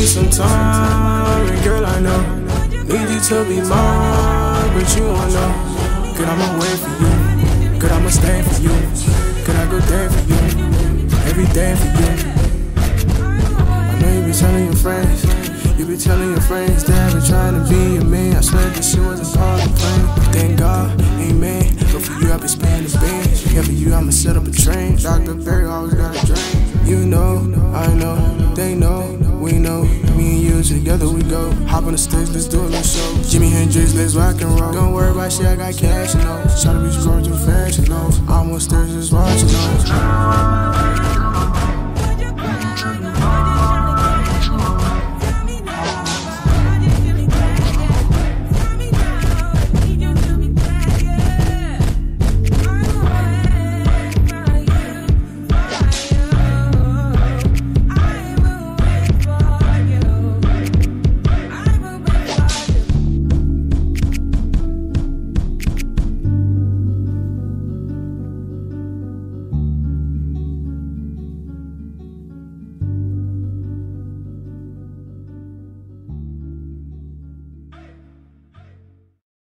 Some time, and girl, I know. Need you to be mine, but you won't know. Girl, I'ma wait for you. Girl, I'ma stand for you. Girl, I go there for you. Every day for you. I know you be telling your friends. You be telling your friends that I've been trying to be a man. I swear that she wasn't part of the plan. Thank God, amen. But for you, I've been spanning the bands. Yeah, for you, I'ma set up a train. Dr. Perry always got a dream. You know, I know, they know. We know, me and you, together we go. Hop on the stage, let's do a little show. Jimi Hendrix, let's rock and roll. Don't worry about shit, I got cash, you know. Shout out to be going too fast, you know. I'm on stage, just watching those.